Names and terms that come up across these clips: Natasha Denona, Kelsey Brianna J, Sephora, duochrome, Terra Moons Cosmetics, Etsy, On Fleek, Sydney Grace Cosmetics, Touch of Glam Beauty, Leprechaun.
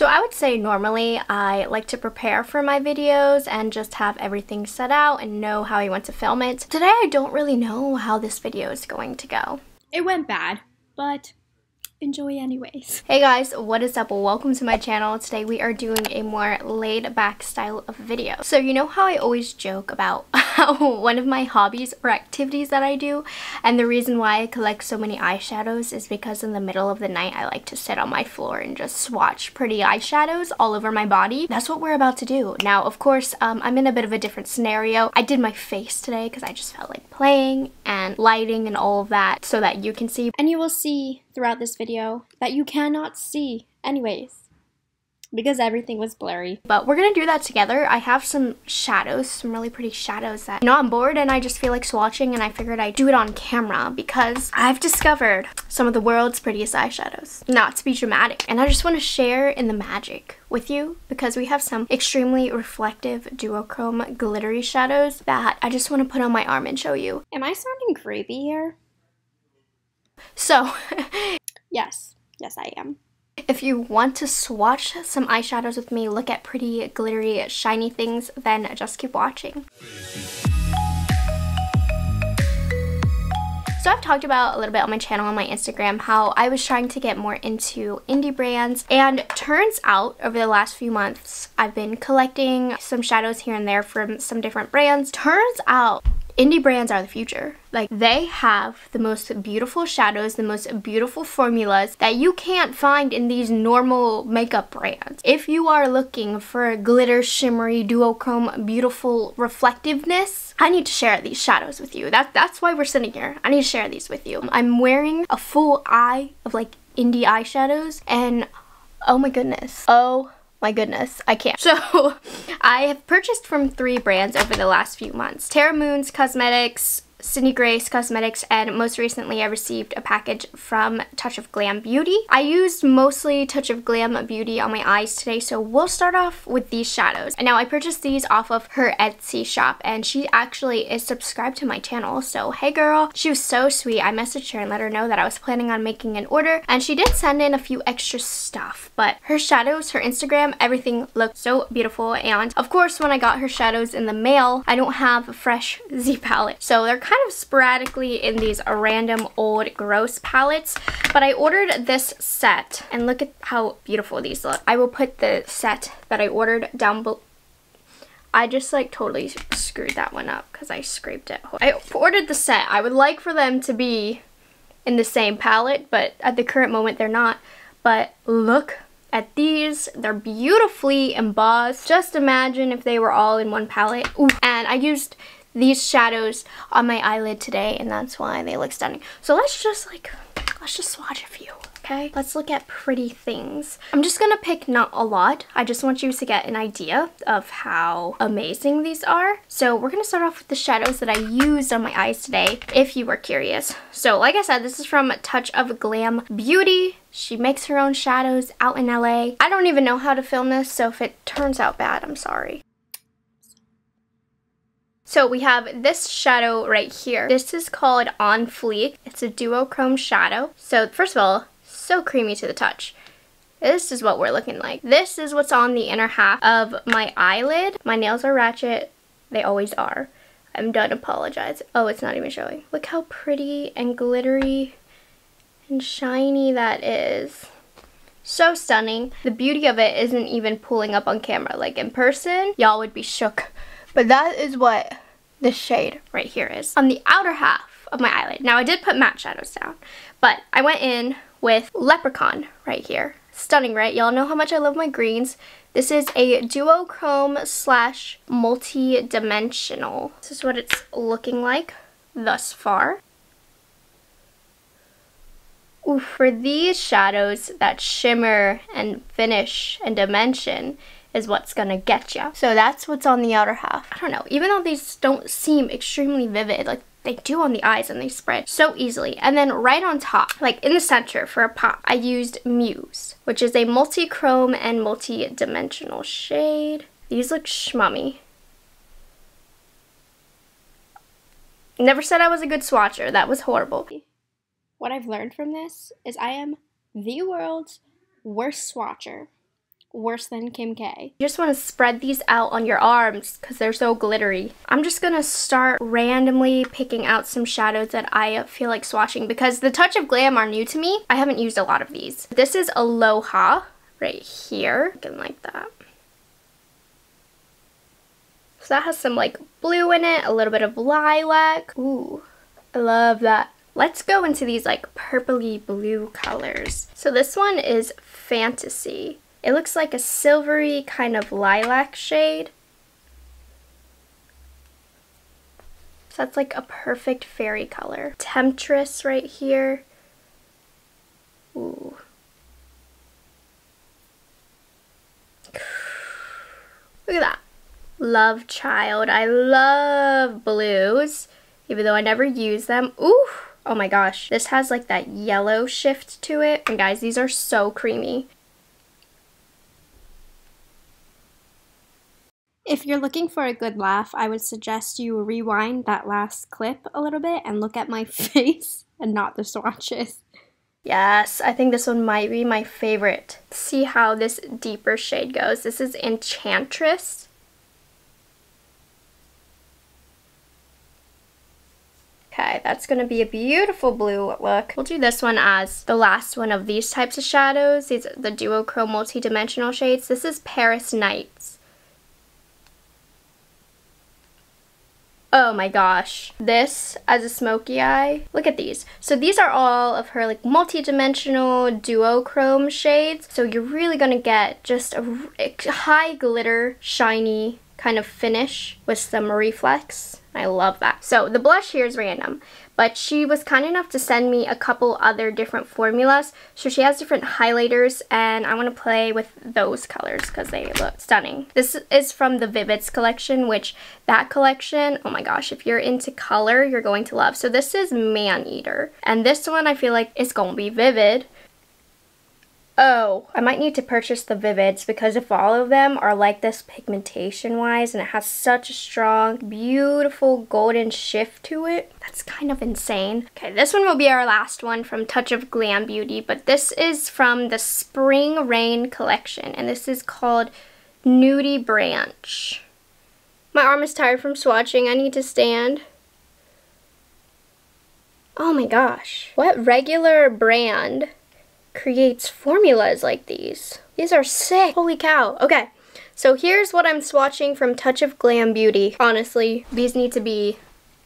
So I would say normally I like to prepare for my videos and just have everything set out and know how I want to film it. Today I don't really know how this video is going to go. It went bad, but enjoy anyways. Hey guys, what is up? Welcome to my channel. Today we are doing a more laid back style of video. So you know how I always joke about how one of my hobbies or activities that I do, and the reason why I collect so many eyeshadows is because in the middle of the night I like to sit on my floor and just swatch pretty eyeshadows all over my body. That's what we're about to do. Now of course I'm in a bit of a different scenario. I did my face today because I just felt like playing and lighting and all of that so that you can see, and you will see throughout this video that you cannot see anyways because everything was blurry. But we're gonna do that together. I have some shadows, some really pretty shadows that, you know, I'm bored and I just feel like swatching, and I figured I'd do it on camera because I've discovered some of the world's prettiest eyeshadows. Not to be dramatic, and I just want to share in the magic with you because we have some extremely reflective duochrome glittery shadows that I just want to put on my arm and show you. Am I sounding creepy here? So yes I am. If you want to swatch some eyeshadows with me, look at pretty glittery shiny things, then just keep watching. So I've talked about a little bit on my channel, on my Instagram, how I was trying to get more into indie brands, and turns out over the last few months I've been collecting some shadows here and there from some different brands. Turns out indie brands are the future. Like, they have the most beautiful shadows, the most beautiful formulas that you can't find in these normal makeup brands. If you are looking for glitter, shimmery, duochrome, beautiful reflectiveness, I need to share these shadows with you. That's why we're sitting here. I need to share these with you. I'm wearing a full eye of like indie eyeshadows, and oh my goodness. Oh my goodness, I can't. So I have purchased from 3 brands over the last few months. Terra Moons Cosmetics, Sydney Grace Cosmetics, and most recently I received a package from Touch of Glam Beauty. I used mostly Touch of Glam Beauty on my eyes today, so we'll start off with these shadows. And now I purchased these off of her Etsy shop, and she actually is subscribed to my channel, so hey girl. She was so sweet. I messaged her and let her know that I was planning on making an order, and she did send in a few extra stuff, but her shadows, her Instagram, everything looked so beautiful. And of course when I got her shadows in the mail, I don't have a fresh Z palette, so they're kind of sporadically in these random old gross palettes, but I ordered this set, and look at how beautiful these look. I will put the set that I ordered down below. I just like totally screwed that one up because I scraped it. I ordered the set. I would like for them to be in the same palette, but at the current moment they're not. But look at these, they're beautifully embossed. Just imagine if they were all in one palette. Ooh. And I used these shadows on my eyelid today, and that's why they look stunning. So let's just swatch a few, okay? Let's look at pretty things. I'm just gonna pick not a lot. I just want you to get an idea of how amazing these are. So we're gonna start off with the shadows that I used on my eyes today, if you were curious. So like I said, this is from Touch of Glam Beauty. She makes her own shadows out in LA. I don't even know how to film this, so if it turns out bad, I'm sorry. So we have this shadow right here. This is called On Fleek. It's a duochrome shadow. So first of all, so creamy to the touch. This is what we're looking like. This is what's on the inner half of my eyelid. My nails are ratchet. They always are. I'm done apologizing. Oh, it's not even showing. Look how pretty and glittery and shiny that is. So stunning. The beauty of it isn't even pulling up on camera. Like in person, y'all would be shook. But that is what this shade right here is on the outer half of my eyelid. Now I did put matte shadows down, but I went in with Leprechaun right here. Stunning, right? Y'all know how much I love my greens. This is a duochrome slash multi-dimensional. This is what it's looking like thus far. Ooh, for these shadows, that shimmer and finish and dimension is what's gonna get you. So that's what's on the outer half. I don't know, even though these don't seem extremely vivid, like they do on the eyes, and they spread so easily. And then right on top, like in the center for a pop, I used Muse, which is a multi-chrome and multi-dimensional shade. These look schmummy. Never said I was a good swatcher, that was horrible. What I've learned from this is I am the world's worst swatcher. worse than Kim K. You just want to spread these out on your arms because they're so glittery. I'm just going to start randomly picking out some shadows that I feel like swatching because the Touch of Glam are new to me. I haven't used a lot of these. This is Aloha right here. Looking like that. So that has some like blue in it, a little bit of lilac. Ooh, I love that. Let's go into these like purpley blue colors. So this one is Fantasy. It looks like a silvery kind of lilac shade. So that's like a perfect fairy color. Temptress right here. Ooh. Look at that. Love Child. I love blues, even though I never use them. Ooh. Oh my gosh. This has like that yellow shift to it. And guys, these are so creamy. If you're looking for a good laugh, I would suggest you rewind that last clip a little bit and look at my face and not the swatches. Yes, I think this one might be my favorite. See how this deeper shade goes. This is Enchantress. Okay, that's going to be a beautiful blue look. We'll do this one as the last one of these types of shadows. These are the duochrome multi-dimensional shades. This is Paris Nights. Oh my gosh. This as a smoky eye. Look at these. So these are all of her like multi-dimensional duochrome shades. So you're really going to get just a high glitter, shiny kind of finish with some reflex. I love that. So the blush here is random, but she was kind enough to send me a couple other different formulas. So she has different highlighters and I want to play with those colors because they look stunning. This is from the Vivids collection, which that collection, oh my gosh, if you're into color, you're going to love. So this is Man Eater and this one I feel like is going to be vivid. Oh, I might need to purchase the Vivids because if all of them are like this pigmentation wise and it has such a strong, beautiful golden shift to it, that's kind of insane. Okay, this one will be our last one from Touch of Glam Beauty, but this is from the Spring Rain collection and this is called Nudie Branch. My arm is tired from swatching, I need to stand. Oh my gosh, what regular brand creates formulas like these? These are sick. Holy cow. Okay, so here's what I'm swatching from Touch of Glam Beauty. Honestly, these need to be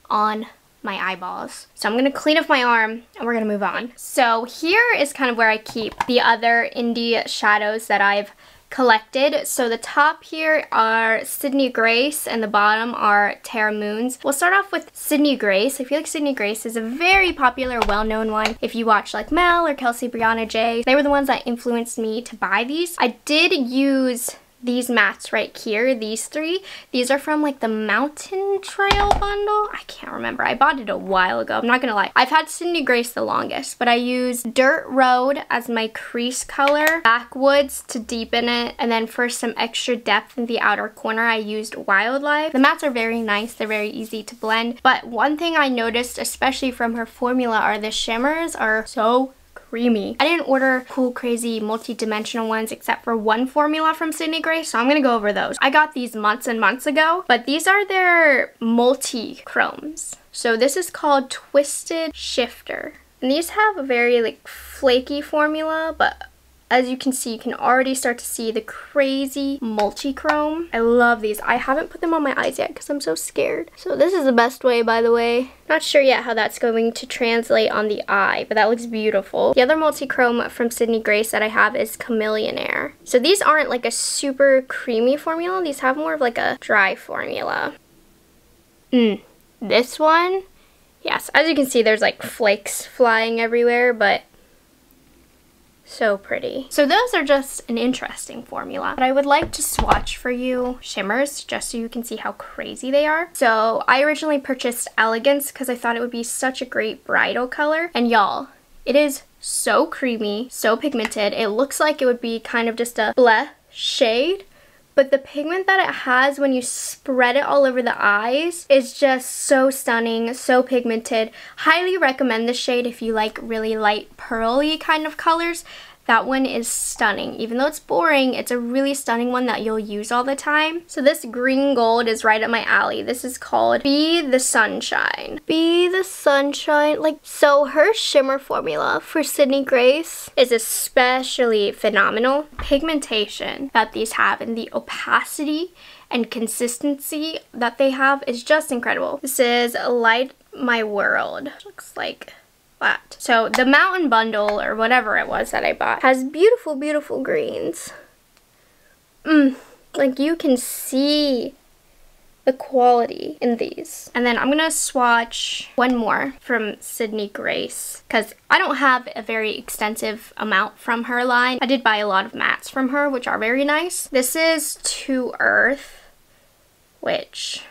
on my eyeballs. So I'm gonna clean up my arm and we're gonna move on. So here is kind of where I keep the other indie shadows that I've collected. So the top here are Sydney Grace and the bottom are Terra Moons. We'll start off with Sydney Grace. I feel like Sydney Grace is a very popular, well-known one. If you watch like Mel or Kelsey Brianna J, they were the ones that influenced me to buy these. I did use these mattes right here, these three. These are from like the Mountain Trail bundle. I can't remember. I bought it a while ago. I'm not gonna lie. I've had Sydney Grace the longest, but I used Dirt Road as my crease color, Backwoods to deepen it, and then for some extra depth in the outer corner, I used Wildlife. The mattes are very nice. They're very easy to blend, but one thing I noticed, especially from her formula, are the shimmers are so creamy. I didn't order cool, crazy, multi-dimensional ones except for one formula from Sydney Grace, so I'm gonna go over those. I got these months and months ago, but these are their multi-chromes. So this is called Twisted Shifter. And these have a very like flaky formula, but as you can see, you can already start to see the crazy multi-chrome. I love these. I haven't put them on my eyes yet because I'm so scared. So this is the best way, by the way. Not sure yet how that's going to translate on the eye, but that looks beautiful. The other multi-chrome from Sydney Grace that I have is Chameleonaire. So these aren't like a super creamy formula. These have more of like a dry formula. This one, yes, as you can see, there's like flakes flying everywhere, but so pretty. So those are just an interesting formula, but I would like to swatch for you shimmers just so you can see how crazy they are. So I originally purchased Elegance because I thought it would be such a great bridal color, and y'all, it is so creamy, so pigmented. It looks like it would be kind of just a bleh shade, but the pigment that it has when you spread it all over the eyes is just so stunning, so pigmented. Highly recommend this shade if you like really light, pearly kind of colors. That one is stunning. Even though it's boring, it's a really stunning one that you'll use all the time. So this green gold is right up my alley. This is called Be the Sunshine. Be the Sunshine. Like, so her shimmer formula for Sydney Grace is especially phenomenal. Pigmentation that these have and the opacity and consistency that they have is just incredible. This is Light My World, which looks like that. So the mountain bundle or whatever it was that I bought has beautiful, beautiful greens. Like you can see the quality in these. And then I'm gonna swatch one more from Sydney Grace because I don't have a very extensive amount from her line. I did buy a lot of mattes from her, which are very nice. This is To Earth, which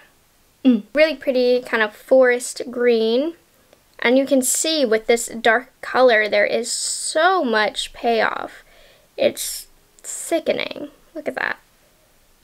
really pretty kind of forest green. And you can see with this dark color, there is so much payoff. It's sickening. Look at that.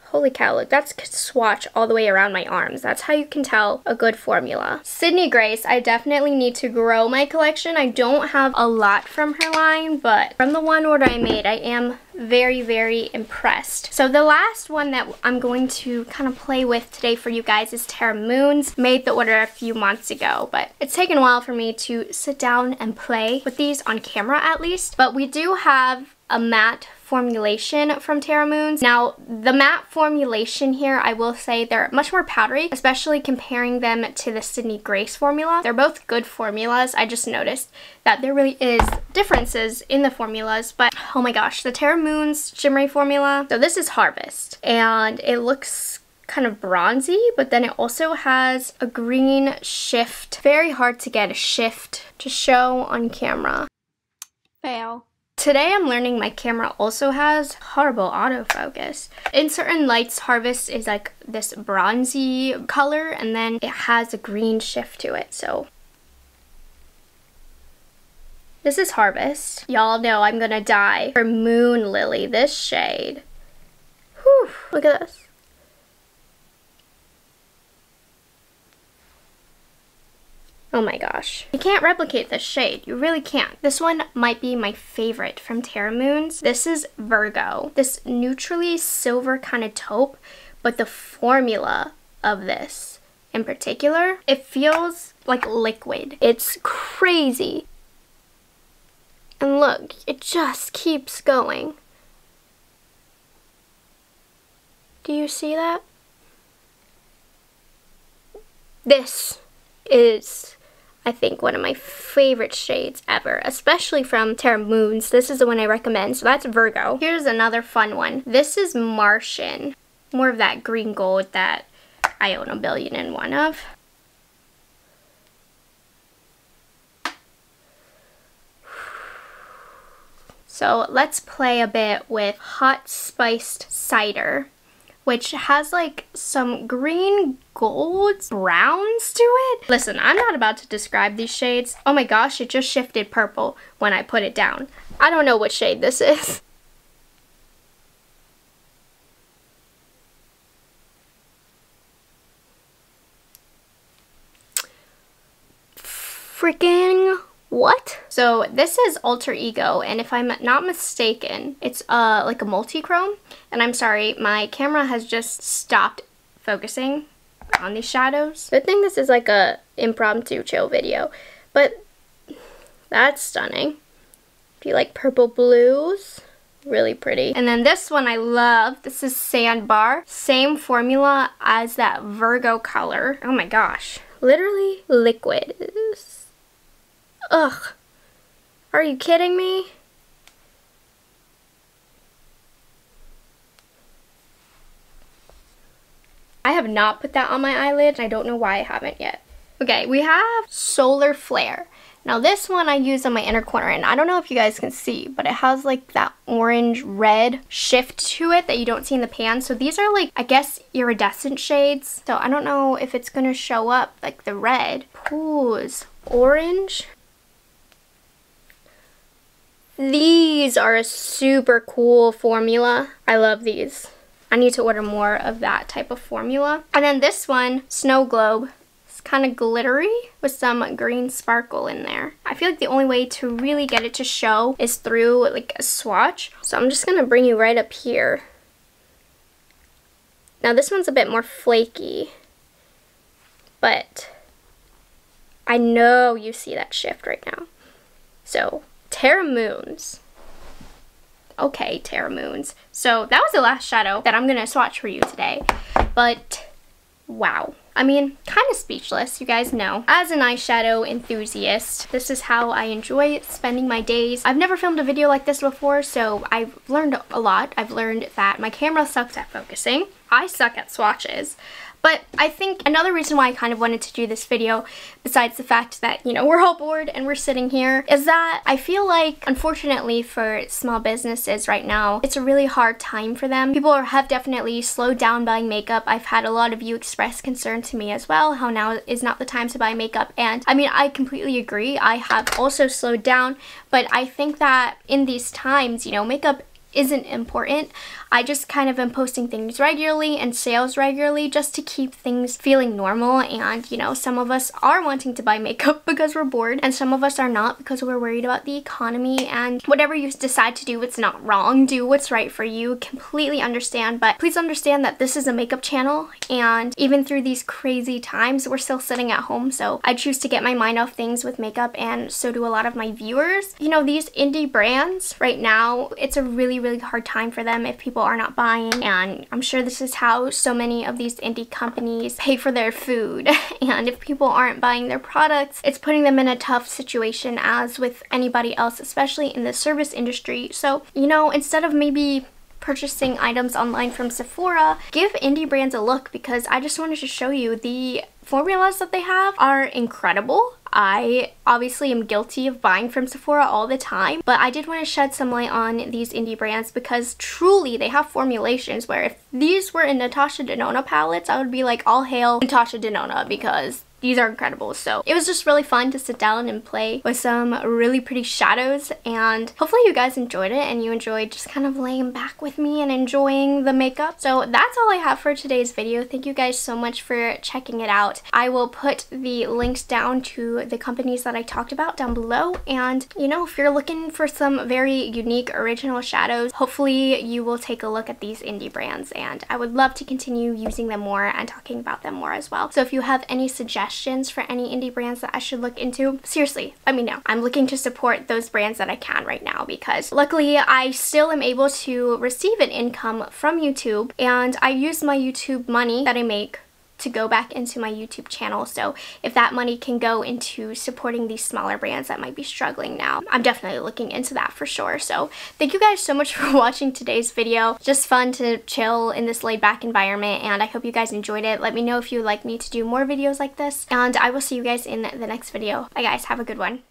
Holy cow, look, that's swatch all the way around my arms. That's how you can tell a good formula. Sydney Grace, I definitely need to grow my collection. I don't have a lot from her line, but from the one order I made, I am very, very impressed. So the last one that I'm going to kind of play with today for you guys is Terra Moons. Made the order a few months ago, but it's taken a while for me to sit down and play with these on camera at least. But we do have a matte formulation from Terra Moons. Now, the matte formulation here, I will say they're much more powdery, especially comparing them to the Sydney Grace formula. They're both good formulas. I just noticed that there really is differences in the formulas, but oh my gosh, the Terra Moons shimmery formula. So this is Harvest, and it looks kind of bronzy, but then it also has a green shift. Very hard to get a shift to show on camera. Fail. Today I'm learning my camera also has horrible autofocus. In certain lights, Harvest is like this bronzy color and then it has a green shift to it, so. This is Harvest. Y'all know I'm gonna die for Moon Lily, this shade. Whew, look at this. Oh my gosh. You can't replicate this shade. You really can't. This one might be my favorite from Terra Moons. This is Virgo. This neutrally silver kind of taupe, but the formula of this in particular, it feels like liquid. It's crazy. And look, it just keeps going. Do you see that? This is, I think, one of my favorite shades ever, especially from Terra Moons. This is the one I recommend. So that's Virgo. Here's another fun one. This is Martian. More of that green gold that I own 1,000,000,001 of. So let's play a bit with Hot Spiced Cider, which has like some green golds, browns to it. Listen, I'm not about to describe these shades. Oh my gosh, it just shifted purple when I put it down. I don't know what shade this is. Freaking what? So this is Alter Ego, and if I'm not mistaken, it's like a multi-chrome. And I'm sorry, my camera has just stopped focusing on these shadows. Good thing this is like a impromptu chill video, but that's stunning. If you like purple blues, really pretty. And then this one I love. This is Sandbar. Same formula as that Virgo color. Oh my gosh, literally liquid. Ugh, are you kidding me? I have not put that on my eyelid. I don't know why I haven't yet. Okay, we have Solar Flare. Now this one I use on my inner corner, and I don't know if you guys can see, but it has like that orange red shift to it that you don't see in the pan. So these are like, I guess, iridescent shades. So I don't know if it's gonna show up like the red. Ooh's orange. These are a super cool formula. I love these. I need to order more of that type of formula. And then this one, Snow Globe. It's kind of glittery with some green sparkle in there. I feel like the only way to really get it to show is through like a swatch. So I'm just gonna bring you right up here. Now this one's a bit more flaky, but I know you see that shift right now. So Terra Moons. Okay, Terra Moons. So that was the last shadow that I'm gonna swatch for you today, but wow. I mean, kind of speechless, you guys know. As an eyeshadow enthusiast, this is how I enjoy spending my days. I've never filmed a video like this before, so I've learned a lot. I've learned that my camera sucks at focusing. I suck at swatches. But I think another reason why I kind of wanted to do this video, besides the fact that, you know, we're all bored and we're sitting here, is that I feel like, unfortunately for small businesses right now, it's a really hard time for them. People have definitely slowed down buying makeup. I've had a lot of you express concern to me as well, how now is not the time to buy makeup. And I mean, I completely agree. I have also slowed down, but I think that in these times, you know, makeup isn't important. I just kind of am posting things regularly and sales regularly just to keep things feeling normal. And you know, some of us are wanting to buy makeup because we're bored, and some of us are not because we're worried about the economy. And whatever you decide to do, it's not wrong. Do what's right for you. Completely understand, but please understand that this is a makeup channel, and even through these crazy times, we're still sitting at home, so I choose to get my mind off things with makeup, and so do a lot of my viewers. You know, these indie brands right now, it's a really hard time for them if people are not buying, and I'm sure this is how so many of these indie companies pay for their food. And if people aren't buying their products, it's putting them in a tough situation, as with anybody else, especially in the service industry. So, you know, instead of maybe purchasing items online from Sephora, give indie brands a look, because I just wanted to show you the formulas that they have are incredible. I obviously am guilty of buying from Sephora all the time, but I did want to shed some light on these indie brands, because truly they have formulations where if these were in Natasha Denona palettes, I would be like, all hail Natasha Denona, because these are incredible. So it was just really fun to sit down and play with some really pretty shadows, and hopefully you guys enjoyed it and you enjoyed just kind of laying back with me and enjoying the makeup. So that's all I have for today's video. Thank you guys so much for checking it out. I will put the links down to the companies that I talked about down below, and you know, if you're looking for some very unique original shadows, hopefully you will take a look at these indie brands, and I would love to continue using them more and talking about them more as well. So if you have any suggestions for any indie brands that I should look into, seriously, let me know. I'm looking to support those brands that I can right now, because luckily I still am able to receive an income from YouTube, and I use my YouTube money that I make to go back into my YouTube channel. So if that money can go into supporting these smaller brands that might be struggling now, I'm definitely looking into that for sure. So thank you guys so much for watching today's video. Just fun to chill in this laid back environment, and I hope you guys enjoyed it. Let me know if you would like me to do more videos like this, and I will see you guys in the next video. Bye guys, have a good one.